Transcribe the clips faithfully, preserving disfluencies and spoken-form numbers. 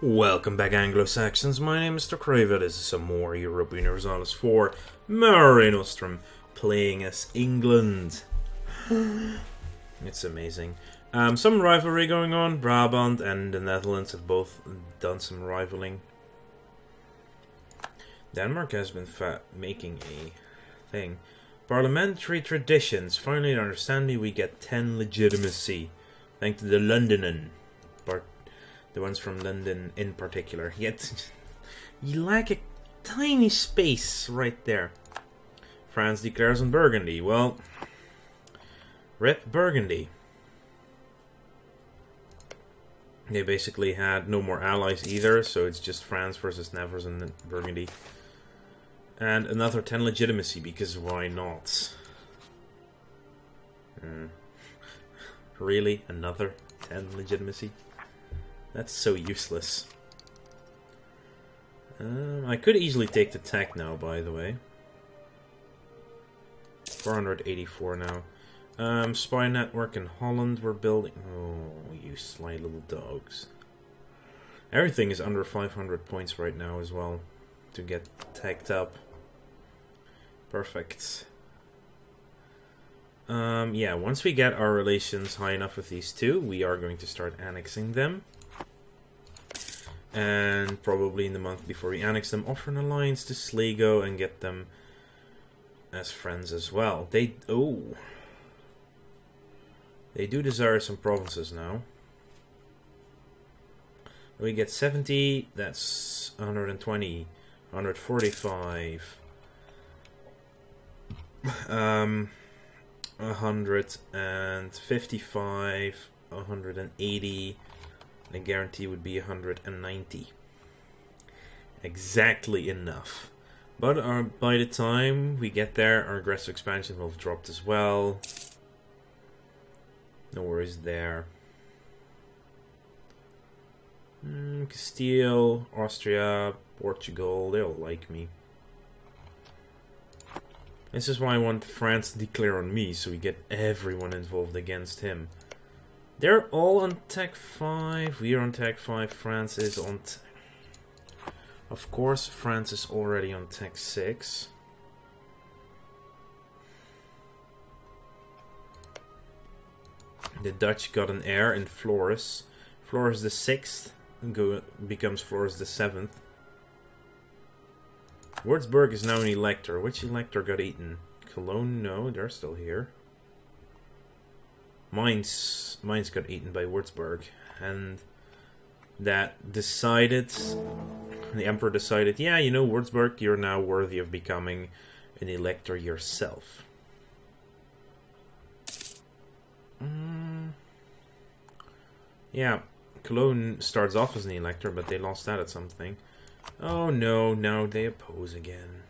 Welcome back, Anglo-Saxons. My name is Tokryva. This is some more European Universalis for Mare Nostrum, playing as England. It's amazing. Um, some rivalry going on. Brabant and the Netherlands have both done some rivaling. Denmark has been fa making a thing. Parliamentary traditions. Finally, to understand me, we get ten legitimacy. Thanks to the Londonan. Part The ones from London in particular. Yet, you lack a tiny space right there. France declares on Burgundy. Well, rip Burgundy. They basically had no more allies either, so it's just France versus Nevers and Burgundy. And another ten legitimacy, because why not? Mm. Really? Another ten legitimacy? That's so useless. Um, I could easily take the tech now, by the way. four hundred eighty-four now. Um, spy network in Holland we're building. Oh, you sly little dogs. Everything is under five hundred points right now as well to get teched up. Perfect. Um, yeah, once we get our relations high enough with these two, we are going to start annexing them. And probably in the month before we annex them, offer an alliance to Sligo and get them as friends as well. They oh, they do desire some provinces now. We get seventy. That's one hundred twenty, one hundred forty-five, um, one hundred fifty-five, one hundred eighty. I guarantee would be one hundred ninety. Exactly enough. But our, by the time we get there, our aggressive expansion will have dropped as well. No worries there. Mm, Castile, Austria, Portugal, they all like me. This is why I want France to declare on me, so we get everyone involved against him. They're all on tech five, we're on tech five, France is on tech... Of course, France is already on tech six. The Dutch got an heir in Flores. Flores the sixth go, becomes Flores the seventh. Würzburg is now an elector. Which elector got eaten? Cologne? No, they're still here. Mainz, Mainz got eaten by Würzburg, and that decided, the emperor decided, yeah, you know, Würzburg, you're now worthy of becoming an elector yourself. Mm. Yeah, Cologne starts off as an elector, but they lost that at something. Oh no, now they oppose again.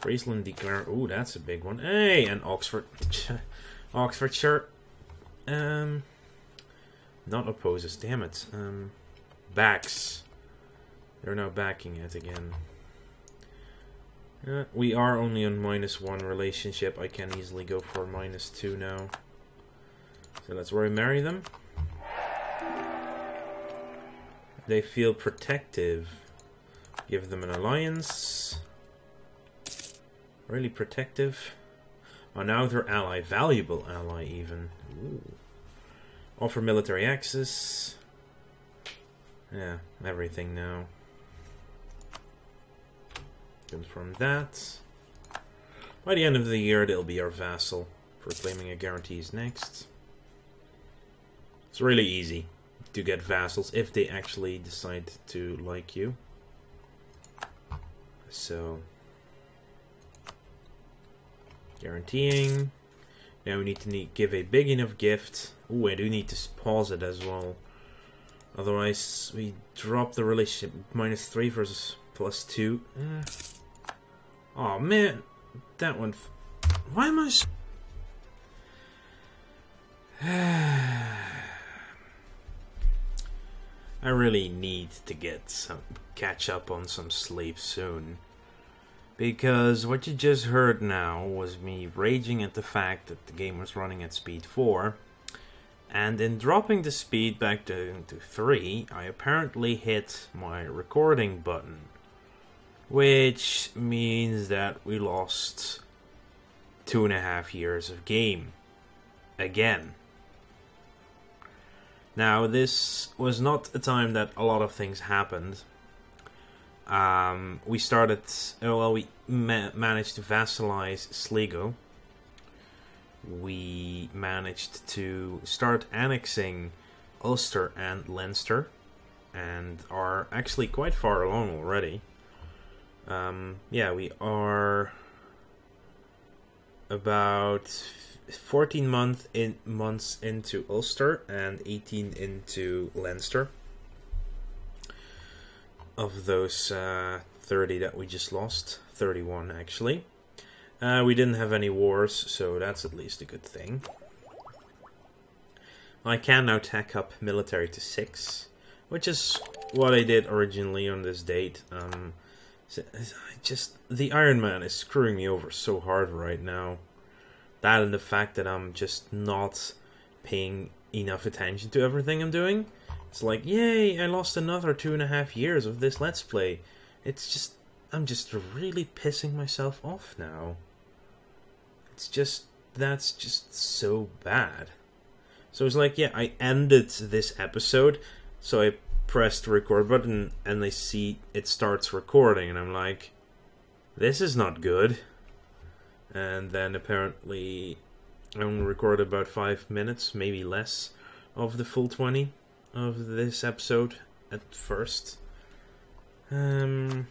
Friesland declare, oh, that's a big one. Hey, and Oxford... Oxfordshire, um, not opposes, damn it, um, backs, they're now backing it again. Uh, we are only on minus one relationship, I can easily go for minus two now, so that's where we marry them. They feel protective, give them an alliance, really protective. Oh, now they're ally, valuable ally even. Ooh. Offer military access. Yeah, everything now. Confirm that. By the end of the year, they'll be our vassal. Proclaiming a guarantee is next. It's really easy to get vassals if they actually decide to like you. So... guaranteeing. Now we need to need, give a big enough gift. Ooh, I do need to pause it as well. Otherwise, we drop the relationship. Minus three versus plus two. Eh. Oh man, that one. F Why am I? S I really need to get some catch up on some sleep soon. Because what you just heard now was me raging at the fact that the game was running at speed four And in dropping the speed back down to three, I apparently hit my recording button. Which means that we lost two and a half years of game. Again. Now, this was not a time that a lot of things happened. Um, we started, well, we ma managed to vassalize Sligo. We managed to start annexing Ulster and Leinster, and are actually quite far along already. Um, yeah, we are about fourteen month in, months into Ulster and eighteen into Leinster. Of those uh, thirty that we just lost, thirty-one actually. Uh, we didn't have any wars, so that's at least a good thing. I can now tack up military to six, which is what I did originally on this date. Um, just the Iron Man is screwing me over so hard right now. That and the fact that I'm just not paying enough attention to everything I'm doing. It's like, yay, I lost another two and a half years of this Let's Play. It's just, I'm just really pissing myself off now. It's just, that's just so bad. So it's like, yeah, I ended this episode, so I pressed the record button and I see it starts recording and I'm like, this is not good. And then apparently I only recorded about five minutes, maybe less, of the full twenty of this episode at first. Um,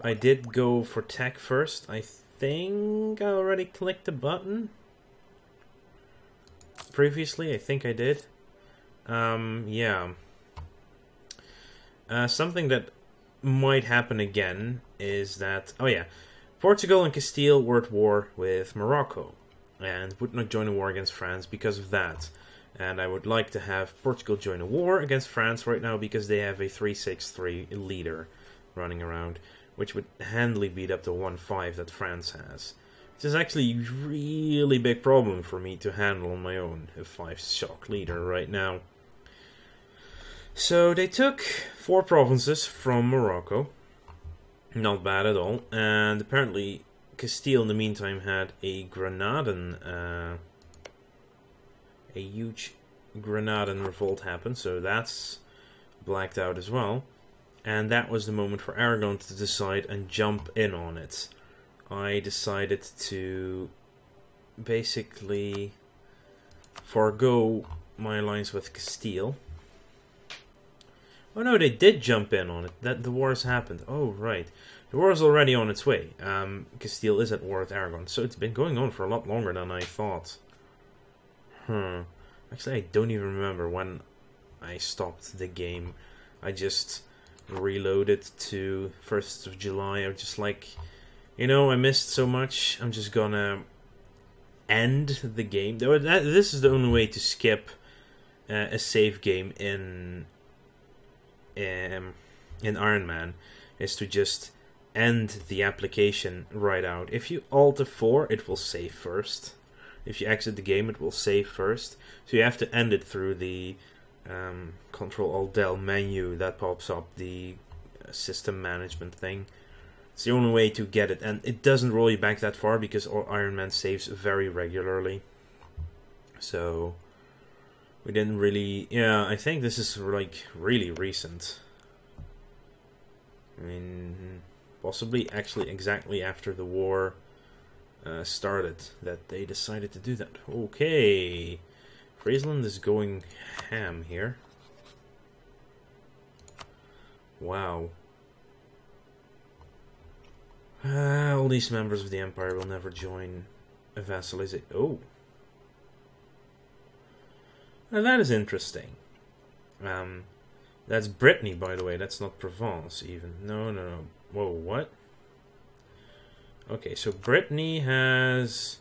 I did go for tech first. I think I already clicked the button previously. I think I did. Um, yeah. Uh, something that might happen again is that... Oh yeah. Portugal and Castile were at war with Morocco and would not join a war against France because of that. And I would like to have Portugal join a war against France right now because they have a three six three leader running around, which would handily beat up the one five that France has. Which is actually a really big problem for me to handle on my own, a five shock leader right now. So they took four provinces from Morocco. Not bad at all. And apparently Castile in the meantime had a Granadan... Uh, a huge Granadan revolt happened, so that's blacked out as well. And that was the moment for Aragon to decide and jump in on it. I decided to basically forego my alliance with Castile. Oh no, they did jump in on it. That the war has happened. Oh right, the war is already on its way. Um, Castile is at war with Aragon, so it's been going on for a lot longer than I thought. Hmm. Actually, I don't even remember when I stopped the game. I just reloaded to first of July. I was just like, you know, I missed so much. I'm just gonna end the game. This is the only way to skip uh, a save game in um, in Iron Man, is to just end the application right out. If you alt F four, it will save first. If you exit the game, it will save first. So you have to end it through the um, control alt del menu that pops up, the system management thing. It's the only way to get it. And it doesn't roll you back that far because Iron Man saves very regularly. So we didn't really... Yeah, I think this is like really recent. I mean, possibly actually exactly after the war... Uh, started that they decided to do that. Okay, Friesland is going ham here. Wow. Uh, all these members of the Empire will never join a vassalization. Oh, now that is interesting. Um, that's Brittany, by the way. That's not Provence, even. No, no, no. Whoa, what? Okay, so Brittany has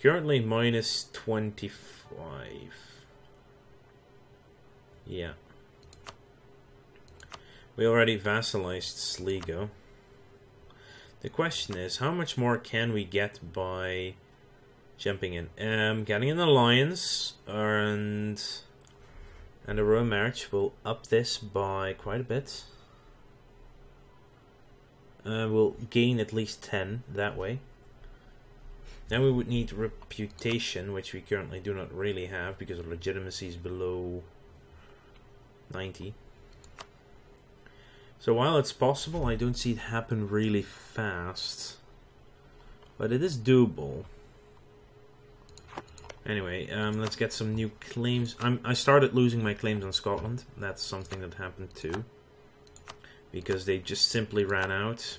currently minus twenty-five. Yeah. We already vassalized Sligo. The question is, how much more can we get by jumping in. Um, getting an alliance and and a royal marriage will up this by quite a bit. Uh, we'll gain at least ten that way. Then we would need reputation, which we currently do not really have because of legitimacy is below ninety. So while it's possible, I don't see it happen really fast, but it is doable. Anyway, um, let's get some new claims. I'm, I started losing my claims on Scotland. That's something that happened too, because they just simply ran out.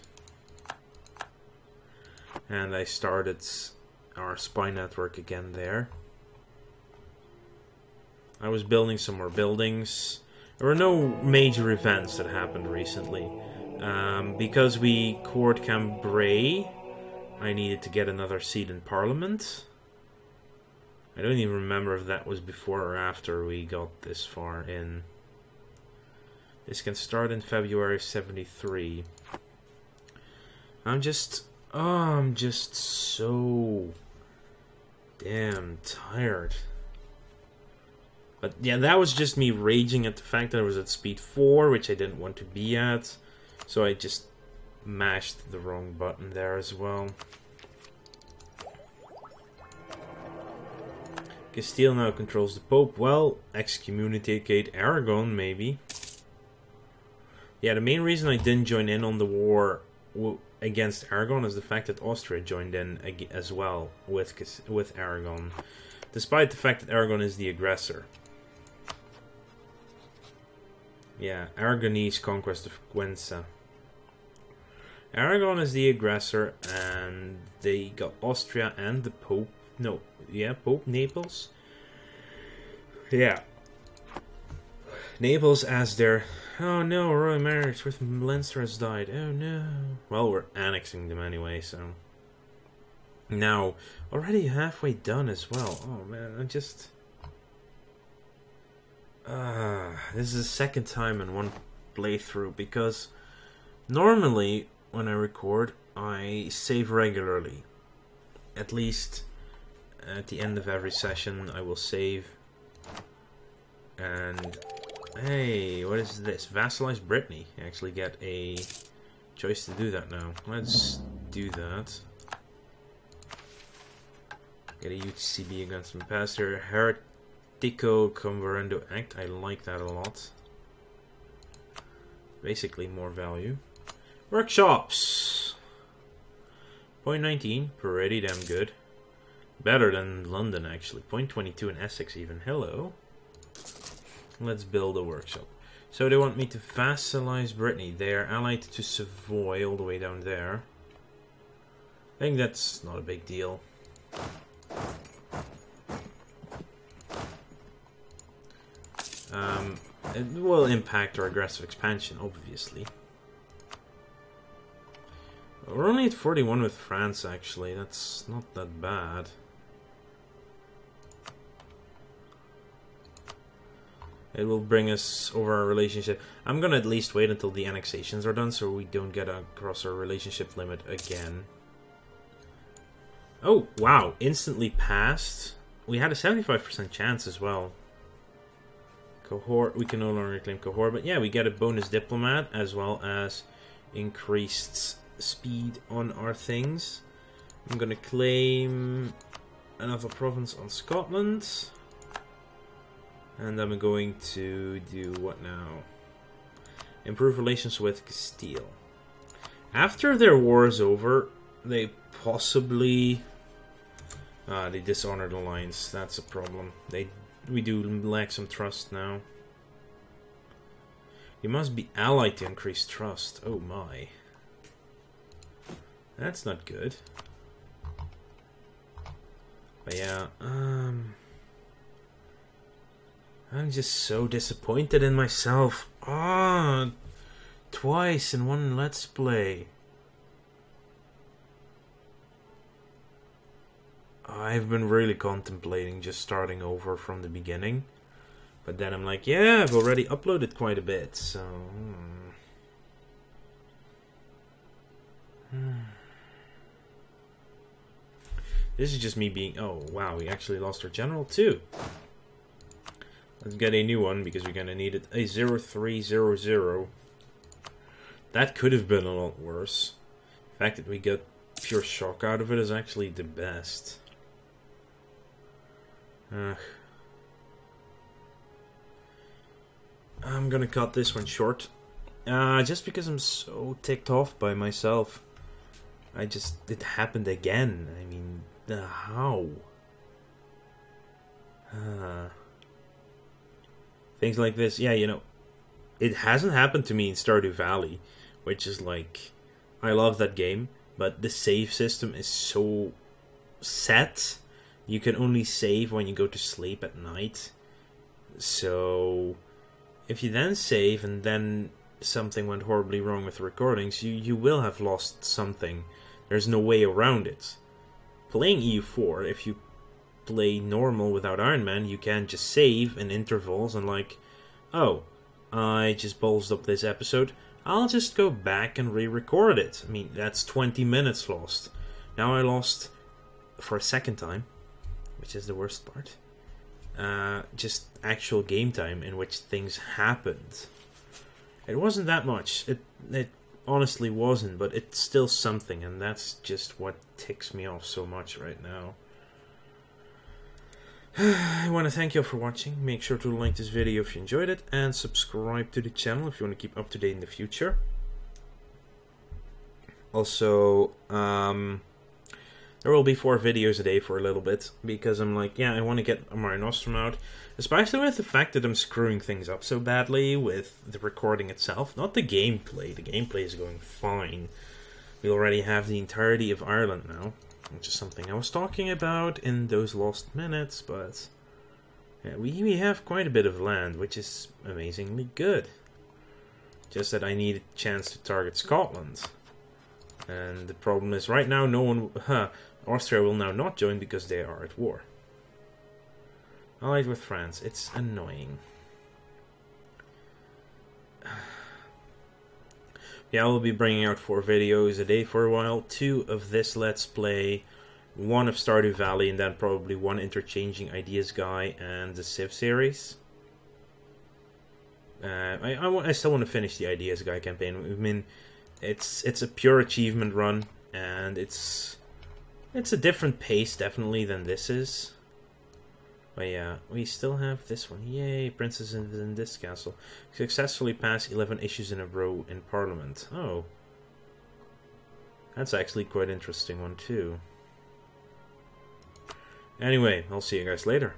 And I started our spy network again there. I was building some more buildings. There were no major events that happened recently. Um, because we court Cambrai, I needed to get another seat in Parliament. I don't even remember if that was before or after we got this far in. This can start in February of seventy-three. I'm just... Oh, I'm just so damn tired. But yeah, that was just me raging at the fact that I was at speed four, which I didn't want to be at. So I just mashed the wrong button there as well. Castile now controls the Pope. Well, excommunicate Aragon, maybe. Yeah, the main reason I didn't join in on the war against Aragon is the fact that Austria joined in as well with with Aragon, despite the fact that Aragon is the aggressor. Yeah, Aragonese conquest of Cuenca. Aragon is the aggressor, and they got Austria and the Pope. No, yeah, Pope Naples. Yeah, Naples as their. Oh no, royal marriage with Leinster has died. Oh no. Well, we're annexing them anyway, so. Now, already halfway done as well. Oh man, I just... Uh, this is the second time in one playthrough, because normally, when I record, I save regularly. At least at the end of every session, I will save. And... Hey, what is this? Vassalize Brittany. I actually get a choice to do that now. Let's do that. Get a U C B against the pastor. Heretico Converendo Act. I like that a lot. Basically, more value. Workshops! point nineteen. Pretty damn good. Better than London, actually. point twenty-two in Essex, even. Hello. Let's build a workshop. So they want me to vassalize Brittany. They are allied to Savoy all the way down there. I think that's not a big deal. Um, it will impact our aggressive expansion, obviously. We're only at forty-one with France, actually. That's not that bad. It will bring us over our relationship. I'm gonna at least wait until the annexations are done so we don't get across our relationship limit again. Oh, wow. Instantly passed. We had a seventy-five percent chance as well. Cohort. We can no longer claim Cohort, but yeah, we get a bonus diplomat as well as increased speed on our things. I'm gonna claim another province on Scotland. And I'm going to do what now? Improve relations with Castile. After their war is over, they possibly... Ah, they dishonored alliance. That's a problem. They We do lack some trust now. You must be allied to increase trust. Oh my. That's not good. But yeah, um... I'm just so disappointed in myself. Ah, twice in one Let's Play. I've been really contemplating just starting over from the beginning. But then I'm like, yeah, I've already uploaded quite a bit, so... This is just me being... Oh, wow, we actually lost our general too. Let's get a new one, because we're going to need it. A zero three zero zero. That could have been a lot worse. The fact that we got pure shock out of it is actually the best. Ugh. I'm going to cut this one short. Uh, just because I'm so ticked off by myself. I just... It happened again. I mean, uh, how? Uh... Things like this, yeah, you know, it hasn't happened to me in Stardew Valley, which is like, I love that game, but the save system is so set, you can only save when you go to sleep at night. So, if you then save and then something went horribly wrong with the recordings, you, you will have lost something. There's no way around it. Playing E U four, if you play normal without Iron Man, you can just save in intervals and like, oh, I just ballsed up this episode, I'll just go back and re-record it. I mean, that's twenty minutes lost. Now I lost for a second time, which is the worst part. Uh, just actual game time in which things happened. It wasn't that much. It, it honestly wasn't, but it's still something, and that's just what ticks me off so much right now. I want to thank you all for watching. Make sure to like this video if you enjoyed it, and subscribe to the channel if you want to keep up to date in the future. Also, um, there will be four videos a day for a little bit, because I'm like, yeah, I want to get Mare Nostrum out, especially with the fact that I'm screwing things up so badly with the recording itself, not the gameplay. The gameplay is going fine. We already have the entirety of Ireland now, which is something I was talking about in those lost minutes, but yeah, we, we have quite a bit of land, which is amazingly good. Just that I need a chance to target Scotland. And the problem is right now no one... Huh, Austria will now not join because they are at war. Allied with France. It's annoying. Yeah, I will be bringing out four videos a day for a while. Two of this Let's Play, one of Stardew Valley, and then probably one Interchanging Ideas Guy and the Civ series. Uh, I, I, I still want to finish the Ideas Guy campaign. I mean, it's it's a pure achievement run, and it's it's a different pace definitely than this is. But yeah, we still have this one. Yay, Princess in this castle. Successfully passed eleven issues in a row in Parliament. Oh. That's actually quite an interesting one too. Anyway, I'll see you guys later.